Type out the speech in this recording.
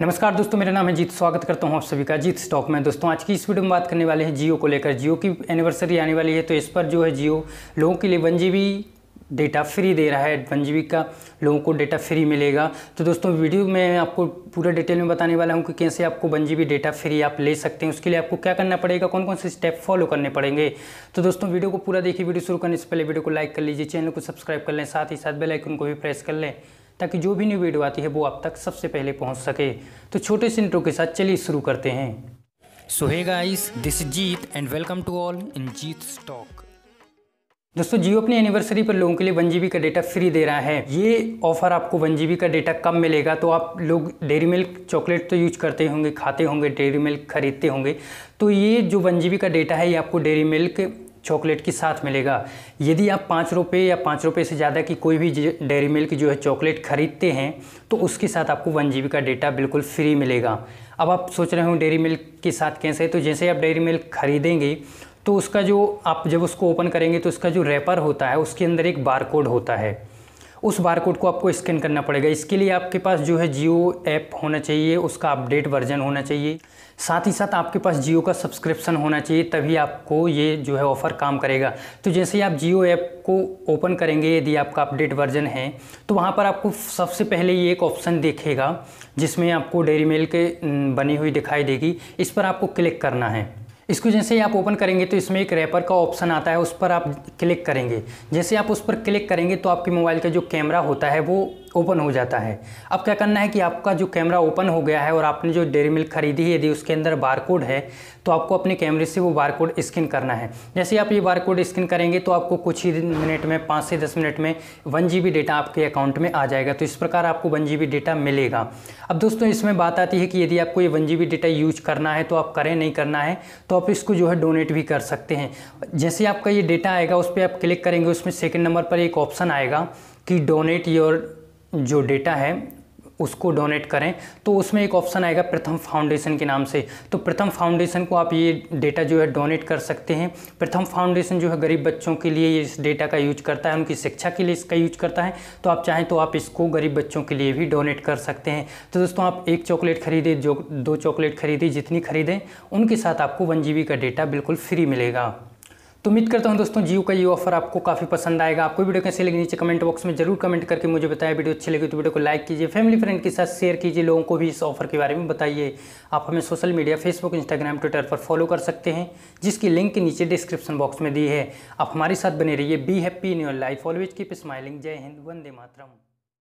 नमस्कार दोस्तों, मेरा नाम है जीत। स्वागत करता हूं आप सभी का जीत्स टॉक में। दोस्तों, आज की इस वीडियो में बात करने वाले हैं जियो को लेकर। जियो की एनिवर्सरी आने वाली है, तो इस पर जो है जियो लोगों के लिए 1 GB डेटा फ्री दे रहा है। 1 GB का लोगों को डेटा फ्री मिलेगा। तो दोस्तों, वीडियो में आपको पूरा डिटेल में बताने वाला हूं कि कैसे आपको 1 GB डेटा फ्री आप ले सकते हैं। उसके लिए आपको क्या करना पड़ेगा, कौन कौन से स्टेप फॉलो करने पड़ेंगे। तो दोस्तों, वीडियो को पूरा देखिए। वीडियो शुरू करने से पहले वीडियो को लाइक कर लीजिए, चैनल को सब्सक्राइब कर लें, साथ ही साथ बेल आइकन को भी प्रेस कर लें, ताकि जो भी न्यू वीडियो आती है वो आप तक सबसे पहले पहुँच सके। तो छोटे से इंट्रो के साथ चलिए शुरू करते हैं। So hey guys, this is Jeet and welcome to all in Jeet's talk. दोस्तों, जियो अपने एनिवर्सरी पर लोगों के लिए 1 GB का डेटा फ्री दे रहा है। ये ऑफ़र आपको 1 GB का डेटा कम मिलेगा। तो आप लोग डेयरी मिल्क चॉकलेट तो यूज करते होंगे, खाते होंगे, डेयरी मिल्क खरीदते होंगे। तो ये जो 1 GB का डेटा है, ये आपको डेयरी मिल्क चॉकलेट के साथ मिलेगा। यदि आप ₹5 या ₹5 से ज़्यादा की कोई भी डेयरी मिल्क जो है चॉकलेट खरीदते हैं, तो उसके साथ आपको 1 GB का डेटा बिल्कुल फ्री मिलेगा। अब आप सोच रहे हो डेयरी मिल्क के साथ कैसे है, तो जैसे आप डेयरी मिल्क खरीदेंगे तो उसका जो आप जब उसको ओपन करेंगे तो उसका जो रैपर होता है उसके अंदर एक बारकोड होता है। उस बारकोड को आपको स्कैन करना पड़ेगा। इसके लिए आपके पास जो है जियो ऐप होना चाहिए, उसका अपडेट वर्जन होना चाहिए, साथ ही साथ आपके पास जियो का सब्सक्रिप्शन होना चाहिए, तभी आपको ये जो है ऑफ़र काम करेगा। तो जैसे ही आप जियो ऐप को ओपन करेंगे, यदि आपका अपडेट वर्जन है, तो वहाँ पर आपको सबसे पहले ये एक ऑप्शन दिखेगा जिसमें आपको डेयरी मिल्क बनी हुई दिखाई देगी। इस पर आपको क्लिक करना है। इसको जैसे ही आप ओपन करेंगे तो इसमें एक रैपर का ऑप्शन आता है, उस पर आप क्लिक करेंगे। जैसे आप उस पर क्लिक करेंगे तो आपके मोबाइल का जो कैमरा होता है वो ओपन हो जाता है। अब क्या करना है कि आपका जो कैमरा ओपन हो गया है और आपने जो डेयरी मिल्क खरीदी है, यदि उसके अंदर बारकोड है, तो आपको अपने कैमरे से वो बारकोड स्कैन करना है। जैसे आप ये बारकोड स्कैन करेंगे तो आपको कुछ ही मिनट में, 5 से 10 मिनट में 1 GB डेटा आपके अकाउंट में आ जाएगा। तो इस प्रकार आपको 1 GB डेटा मिलेगा। अब दोस्तों, इसमें बात आती है कि यदि आपको ये 1 GB डेटा यूज करना है तो आप करें, नहीं करना है तो आप इसको जो है डोनेट भी कर सकते हैं। जैसे आपका ये डेटा आएगा उस पर आप क्लिक करेंगे, उसमें 2nd नंबर पर एक ऑप्शन आएगा कि डोनेट योर जो डेटा है उसको डोनेट करें। तो उसमें एक ऑप्शन आएगा प्रथम फाउंडेशन के नाम से। तो प्रथम फाउंडेशन को आप ये डेटा जो है डोनेट कर सकते हैं। प्रथम फाउंडेशन जो है गरीब बच्चों के लिए इस डेटा का यूज करता है, उनकी शिक्षा के लिए इसका यूज करता है। तो आप चाहें तो आप इसको गरीब बच्चों के लिए भी डोनेट कर सकते हैं। तो दोस्तों, आप 1 चॉकलेट खरीदें, 2 चॉकलेट खरीदें, जितनी खरीदें उनके साथ आपको 1 GB का डेटा बिल्कुल फ्री मिलेगा। तो उम्मीद करता हूं दोस्तों जियो का ये ऑफर आपको काफ़ी पसंद आएगा। आपको वीडियो कैसे लगी नीचे कमेंट बॉक्स में जरूर कमेंट करके मुझे बताया। वीडियो अच्छी लगी तो वीडियो को लाइक कीजिए, फैमिली फ्रेंड के साथ शेयर कीजिए, लोगों को भी इस ऑफर के बारे में बताइए। आप हमें social media Facebook, Instagram, Twitter पर फॉलो कर सकते हैं, जिसकी लिंक के नीचे डिस्क्रिप्शन बॉक्स में दी है। आप हमारे साथ बने रहिए। Be happy in your life, always keep smiling. जय हिंद, वंदे मातरम।